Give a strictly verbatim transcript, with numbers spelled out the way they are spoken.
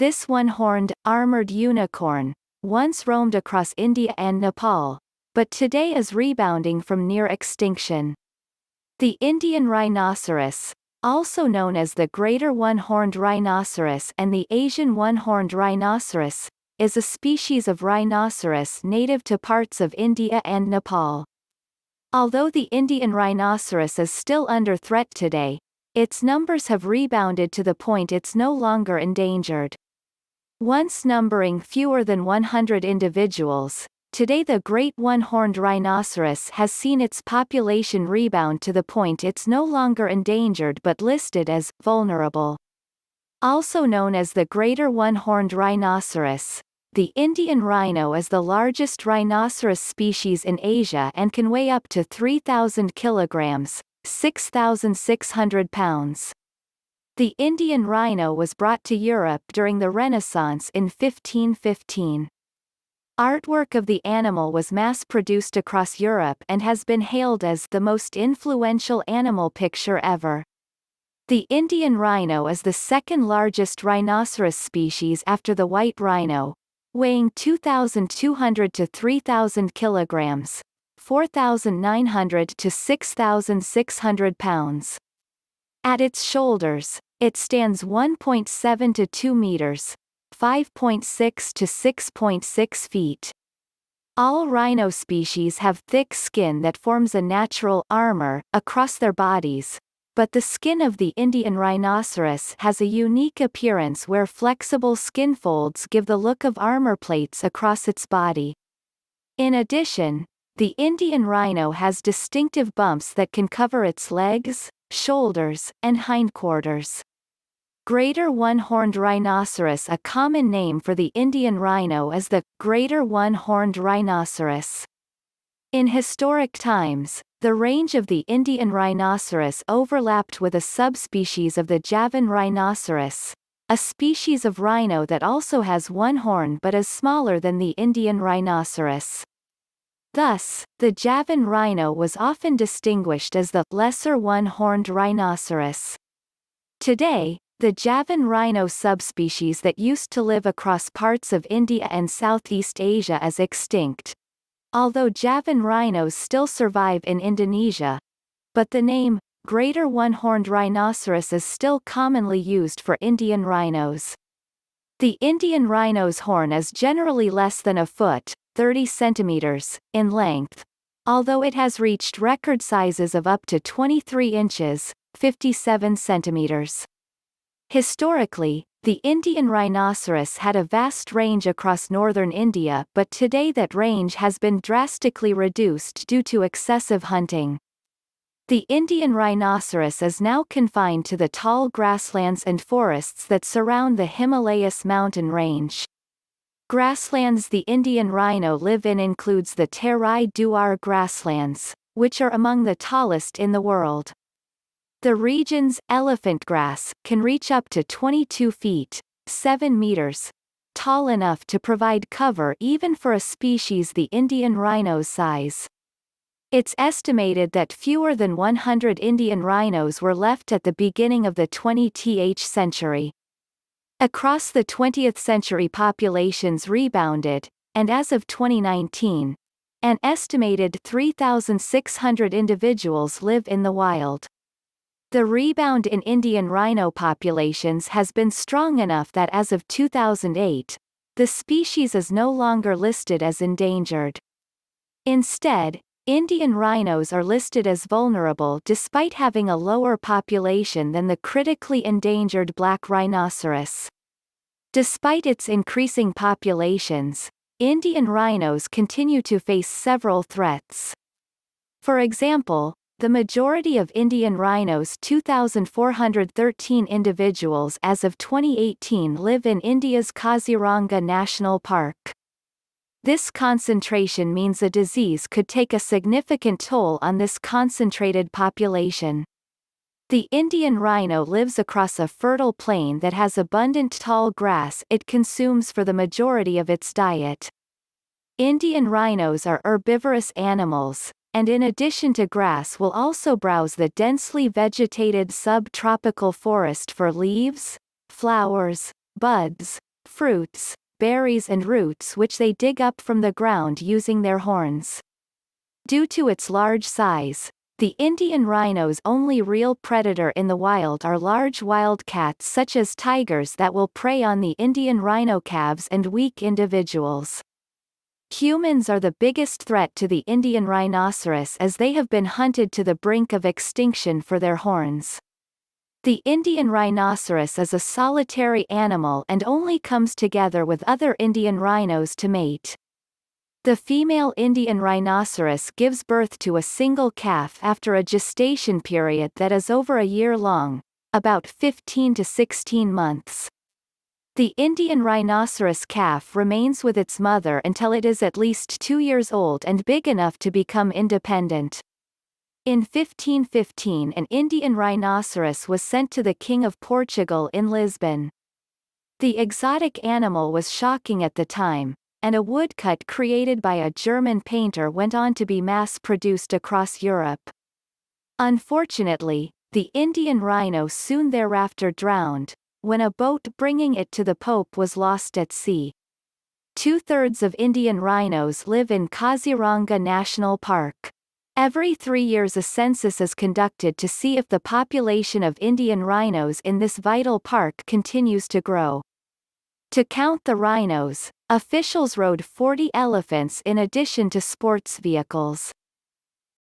This one-horned, armored unicorn once roamed across India and Nepal, but today is rebounding from near extinction. The Indian rhinoceros, also known as the greater one-horned rhinoceros and the Asian one-horned rhinoceros, is a species of rhinoceros native to parts of India and Nepal. Although the Indian rhinoceros is still under threat today, its numbers have rebounded to the point it's no longer endangered. Once numbering fewer than one hundred individuals, today the great one-horned rhinoceros has seen its population rebound to the point it's no longer endangered but listed as vulnerable. Also known as the greater one-horned rhinoceros, the Indian rhino is the largest rhinoceros species in Asia and can weigh up to three thousand kilograms, six thousand six hundred pounds. The Indian rhino was brought to Europe during the Renaissance in fifteen fifteen. Artwork of the animal was mass-produced across Europe and has been hailed as the most influential animal picture ever. The Indian rhino is the second largest rhinoceros species after the white rhino, weighing two thousand two hundred to three thousand kilograms, four thousand nine hundred to six thousand six hundred pounds. At its shoulders, it stands one point seven to two meters, five point six to six point six feet. All rhino species have thick skin that forms a natural armor across their bodies, but the skin of the Indian rhinoceros has a unique appearance where flexible skin folds give the look of armor plates across its body. In addition, the Indian rhino has distinctive bumps that can cover its legs, shoulders, and hindquarters. Greater one-horned rhinoceros. A common name for the Indian rhino is the greater one-horned rhinoceros. In historic times, the range of the Indian rhinoceros overlapped with a subspecies of the Javan rhinoceros, a species of rhino that also has one horn but is smaller than the Indian rhinoceros. Thus, the Javan rhino was often distinguished as the lesser one-horned rhinoceros. Today, the Javan rhino subspecies that used to live across parts of India and Southeast Asia is extinct, although Javan rhinos still survive in Indonesia. But the name, greater one-horned rhinoceros, is still commonly used for Indian rhinos. The Indian rhino's horn is generally less than a foot, thirty centimeters, in length, although it has reached record sizes of up to twenty-three inches, fifty-seven centimeters. Historically, the Indian rhinoceros had a vast range across northern India, but today that range has been drastically reduced due to excessive hunting. The Indian rhinoceros is now confined to the tall grasslands and forests that surround the Himalayas mountain range. Grasslands the Indian rhino live in includes the Terai-Duar grasslands, which are among the tallest in the world. The region's elephant grass can reach up to twenty-two feet, seven meters, tall enough to provide cover even for a species the Indian rhino's size. It's estimated that fewer than one hundred Indian rhinos were left at the beginning of the twentieth century. Across the twentieth century, populations rebounded, and as of twenty nineteen, an estimated three thousand six hundred individuals live in the wild. The rebound in Indian rhino populations has been strong enough that as of two thousand eight, the species is no longer listed as endangered. Instead, Indian rhinos are listed as vulnerable despite having a lower population than the critically endangered black rhinoceros. Despite its increasing populations, Indian rhinos continue to face several threats. For example, the majority of Indian rhinos, two thousand four hundred thirteen individuals as of twenty eighteen, live in India's Kaziranga National Park. This concentration means a disease could take a significant toll on this concentrated population. The Indian rhino lives across a fertile plain that has abundant tall grass it consumes for the majority of its diet. Indian rhinos are herbivorous animals, and in addition to grass will also browse the densely vegetated subtropical forest for leaves, flowers, buds, fruits, berries and roots which they dig up from the ground using their horns. Due to its large size, the Indian rhino's only real predator in the wild are large wild cats such as tigers that will prey on the Indian rhino calves and weak individuals. Humans are the biggest threat to the Indian rhinoceros as they have been hunted to the brink of extinction for their horns. The Indian rhinoceros is a solitary animal and only comes together with other Indian rhinos to mate. The female Indian rhinoceros gives birth to a single calf after a gestation period that is over a year long, about fifteen to sixteen months. The Indian rhinoceros calf remains with its mother until it is at least two years old and big enough to become independent. In fifteen fifteen, an Indian rhinoceros was sent to the King of Portugal in Lisbon. The exotic animal was shocking at the time, and a woodcut created by a German painter went on to be mass-produced across Europe. Unfortunately, the Indian rhino soon thereafter drowned, when a boat bringing it to the Pope was lost at sea. Two-thirds of Indian rhinos live in Kaziranga National Park. Every three years a census is conducted to see if the population of Indian rhinos in this vital park continues to grow. To count the rhinos, officials rode forty elephants in addition to sports vehicles.